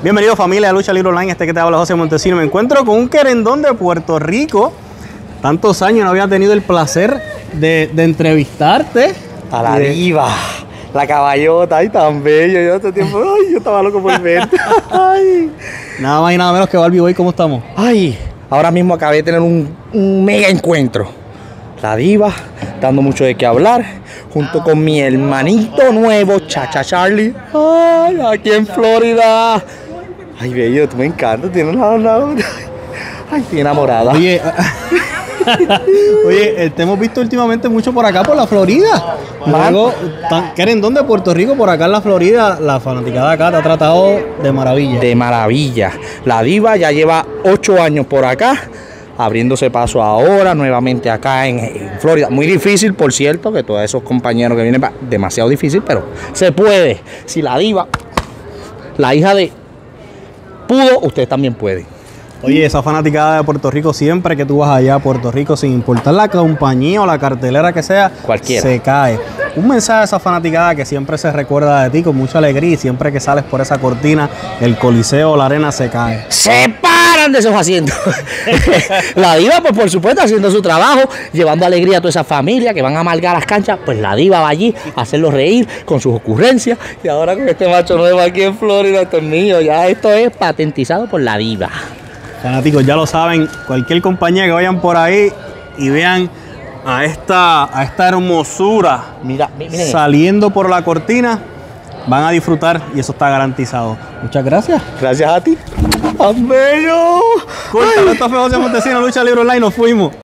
Bienvenido familia a Lucha Libre Online, que te habla José Montesino. Me encuentro con un querendón de Puerto Rico. Tantos años no había tenido el placer de entrevistarte. A la diva, la caballota, ay tan bello. Yo hace tiempo, ay, yo estaba loco por verte. Ay. Nada más y nada menos que Barbie Boy, ¿cómo estamos? Ay, ahora mismo acabé de tener un mega encuentro. La diva, dando mucho de qué hablar, junto con mi hermanito nuevo, Chacha Charlie. Ay, aquí en Florida. Ay, bello, tú me encantas, tienes una... Ay, estoy enamorada. Oye, oye, te hemos visto últimamente mucho por acá, por la Florida. Luego, querendón de Puerto Rico, por acá en la Florida, la fanaticada acá te ha tratado de maravilla. De maravilla. La diva ya lleva 8 años por acá, abriéndose paso ahora, nuevamente acá en Florida. Muy difícil, por cierto, que todos esos compañeros que vienen, demasiado difícil, pero se puede. Si la diva, la hija de... pudo, ustedes también pueden. Oye, esa fanaticada de Puerto Rico, siempre que tú vas allá a Puerto Rico, sin importar la compañía o la cartelera que sea, cualquiera, se cae. Un mensaje a esa fanaticada que siempre se recuerda de ti con mucha alegría, y siempre que sales por esa cortina, el coliseo o la arena se cae. ¡Sepa! De esos asientos. La diva, pues por supuesto, haciendo su trabajo, llevando alegría a toda esa familia que van a amargar las canchas. Pues la diva va allí a hacerlos reír con sus ocurrencias. Y ahora con este macho nuevo aquí en Florida, esto es mío. Ya esto es patentizado por la diva. Fanáticos, ya lo saben, cualquier compañía que vayan por ahí y vean a esta hermosura, miren, saliendo por la cortina, van a disfrutar y eso está garantizado. Muchas gracias. Gracias a ti. ¡Tan bello! Corta, no está feo, José Montesino, Lucha Libre Online, nos fuimos.